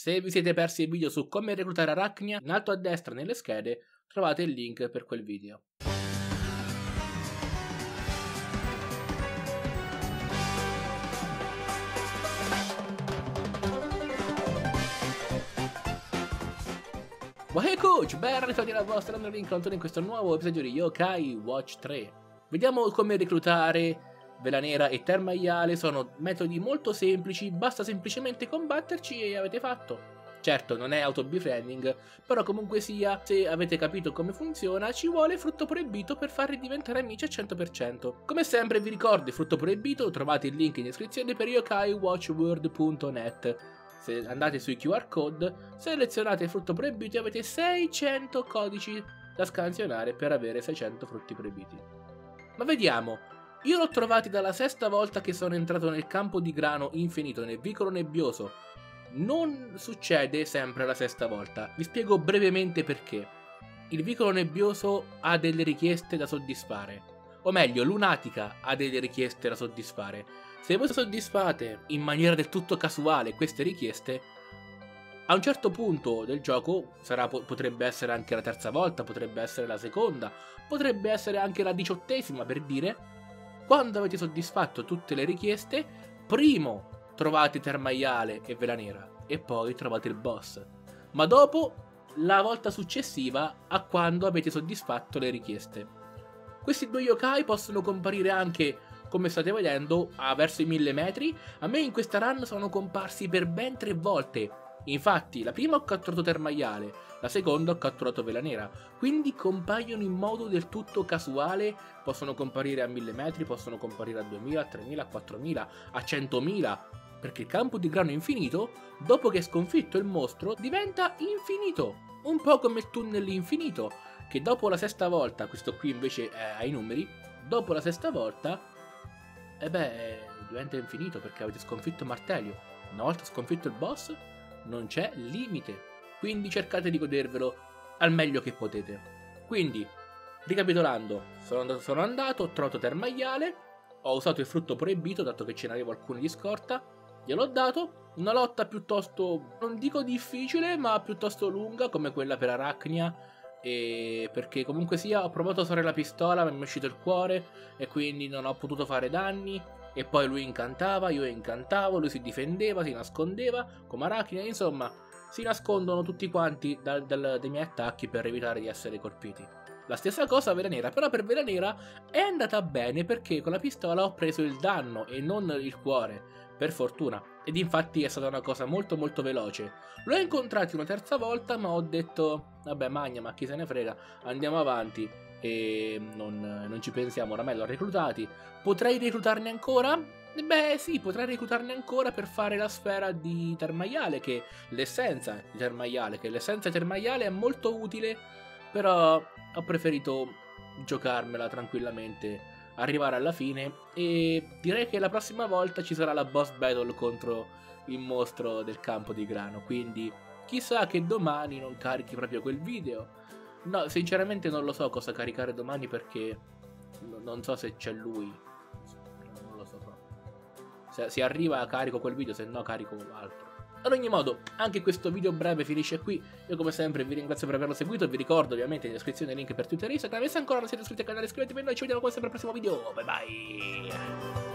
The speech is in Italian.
Se vi siete persi il video su come reclutare Arachnia, in alto a destra nelle schede trovate il link per quel video. Wahey Coach, ben ritrovati alla vostra nuova incontro in questo nuovo episodio di Yo-Kai Watch 3. Vediamo come reclutare Velanera e Termaiale, sono metodi molto semplici, basta semplicemente combatterci e avete fatto. Certo, non è auto-befriending, però comunque sia, se avete capito come funziona, ci vuole frutto proibito per farli diventare amici al 100%. Come sempre vi ricordo, frutto proibito, trovate il link in descrizione per yokaiwatchworld.net. Se andate sui QR code, selezionate frutto proibito e avete 600 codici da scansionare per avere 600 frutti proibiti. Ma vediamo, io l'ho trovati dalla sesta volta che sono entrato nel campo di grano infinito, nel vicolo nebbioso. Non succede sempre la sesta volta, vi spiego brevemente perché. Il vicolo nebbioso ha delle richieste da soddisfare, o meglio, Lunatica ha delle richieste da soddisfare. Se voi soddisfate in maniera del tutto casuale queste richieste, a un certo punto del gioco, potrebbe essere anche la terza volta, potrebbe essere la seconda, potrebbe essere anche la 18ª per dire, quando avete soddisfatto tutte le richieste, primo trovate Termaiale e Velanera e poi trovate il boss, ma dopo la volta successiva a quando avete soddisfatto le richieste. Questi due yokai possono comparire anche, come state vedendo, verso i 1000 metri. A me in questa run sono comparsi per ben 3 volte. Infatti la prima ho catturato Termaiale, la seconda ho catturato Velanera. Quindi compaiono in modo del tutto casuale. Possono comparire a 1000 metri, possono comparire a 2000, a 3000, a 4000, a 100.000. Perché il campo di grano infinito, dopo che è sconfitto il mostro, diventa infinito. Un po' come il tunnel infinito, che dopo la sesta volta, questo qui invece è ai numeri, dopo la sesta volta, diventa infinito perché avete sconfitto Martelio. Una volta sconfitto il boss, non c'è limite. Quindi cercate di godervelo al meglio che potete. Quindi, ricapitolando, sono andato, ho trovato Termaiale, ho usato il frutto proibito, dato che ce n'avevo alcuni di scorta, gliel'ho dato. Una lotta piuttosto, non dico difficile, ma piuttosto lunga, come quella per Arachnia. E perché comunque sia, ho provato a usare la pistola, ma mi è uscito il cuore e quindi non ho potuto fare danni. E poi lui incantava, io incantavo, lui si difendeva, si nascondeva come Arachnia. Insomma, si nascondono tutti quanti dai miei attacchi per evitare di essere colpiti. La stessa cosa a Velanera, però per Velanera è andata bene perché con la pistola ho preso il danno e non il cuore, per fortuna. Ed infatti è stata una cosa molto molto veloce. L'ho incontrato una terza volta ma ho detto, vabbè magna, ma chi se ne frega, andiamo avanti e non ci pensiamo, oramai l'ho reclutati. Potrei reclutarne ancora? Beh sì, potrei reclutarne ancora per fare la sfera di Termaiale, che l'essenza di Termaiale, è molto utile, però ho preferito giocarmela tranquillamente, arrivare alla fine, e direi che la prossima volta ci sarà la boss battle contro il mostro del campo di grano, quindi chissà che domani non carichi proprio quel video. No, sinceramente non lo so cosa caricare domani perché non so se c'è lui, non lo so proprio. Se arriva carico quel video, se no carico altro. Ad ogni modo, anche questo video breve finisce qui. Io come sempre vi ringrazio per averlo seguito, vi ricordo ovviamente in descrizione il link per Twitter e Instagram, e se ancora non siete iscritti al canale iscrivetevi, noi ci vediamo come sempre al prossimo video, bye bye!